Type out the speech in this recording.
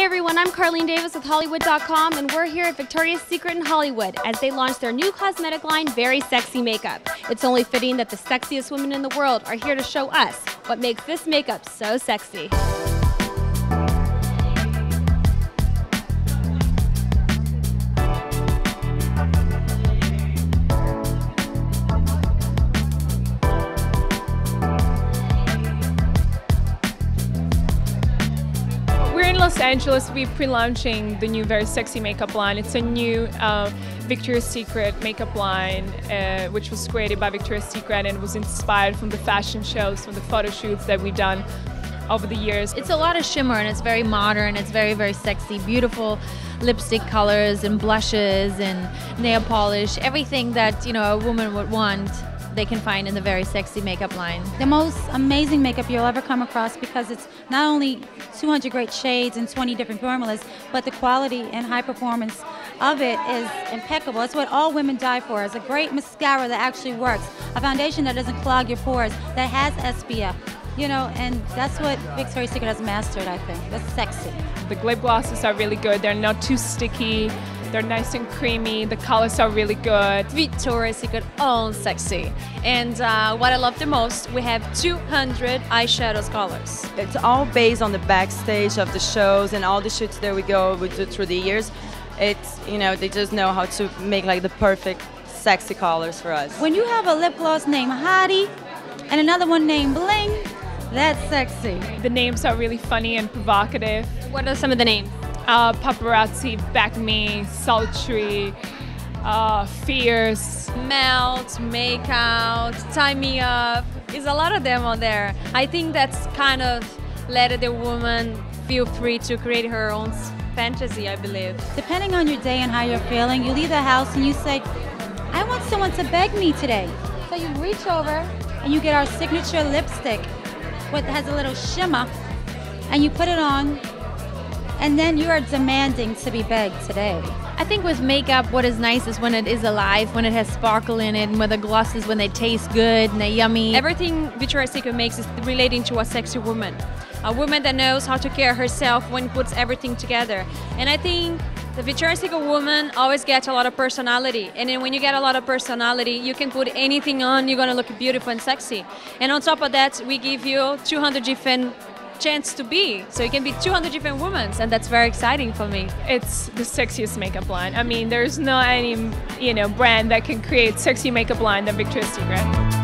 Hey everyone, I'm Carlene Davis with Hollywood.com, and we're here at Victoria's Secret in Hollywood as they launch their new cosmetic line, Very Sexy Makeup. It's only fitting that the sexiest women in the world are here to show us what makes this makeup so sexy. Los Angeles, we're pre-launching the new Very Sexy Makeup line. It's a new Victoria's Secret makeup line which was created by Victoria's Secret and was inspired from the fashion shows, from the photo shoots that we've done over the years. It's a lot of shimmer and it's very modern, it's very, very sexy, beautiful lipstick colors and blushes and nail polish, everything that, you know, a woman would want. They can find in the Very Sexy Makeup line. The most amazing makeup you'll ever come across, because it's not only 200 great shades and 20 different formulas, but the quality and high performance of it is impeccable. It's what all women die for, is a great mascara that actually works, a foundation that doesn't clog your pores, that has SPF. You know, and that's what Victoria's Secret has mastered, I think. That's sexy. The lip glosses are really good. They're not too sticky. They're nice and creamy. The colors are really good. Victoria's Secret all sexy. And what I love the most, we have 200 eyeshadows colors. It's all based on the backstage of the shows and all the shoots that we go through the years. It's, you know, they just know how to make like the perfect sexy colors for us. When you have a lip gloss named Hottie and another one named Bling, that's sexy. The names are really funny and provocative. What are some of the names? Paparazzi, Back Me, Sultry, Fierce, Melt, Make Out, Tie Me Up. There's a lot of them on there. I think that's kind of let the woman feel free to create her own fantasy, I believe. Depending on your day and how you're feeling, you leave the house and you say, I want someone to beg me today. So you reach over and you get our signature lipstick, which has a little shimmer, and you put it on. And then you are demanding to be begged today. I think with makeup, what is nice is when it is alive, when it has sparkle in it, and with the glosses, when they taste good and they're yummy. Everything Victoria's Secret makes is relating to a sexy woman. A woman that knows how to care herself when puts everything together. And I think the Victoria's Secret woman always gets a lot of personality. And then when you get a lot of personality, you can put anything on, you're gonna look beautiful and sexy. And on top of that, we give you 200 different chance to be, so you can be 200 different women, and that's very exciting for me. It's the sexiest makeup line. I mean, there's no any brand that can create sexy makeup line than Victoria's Secret.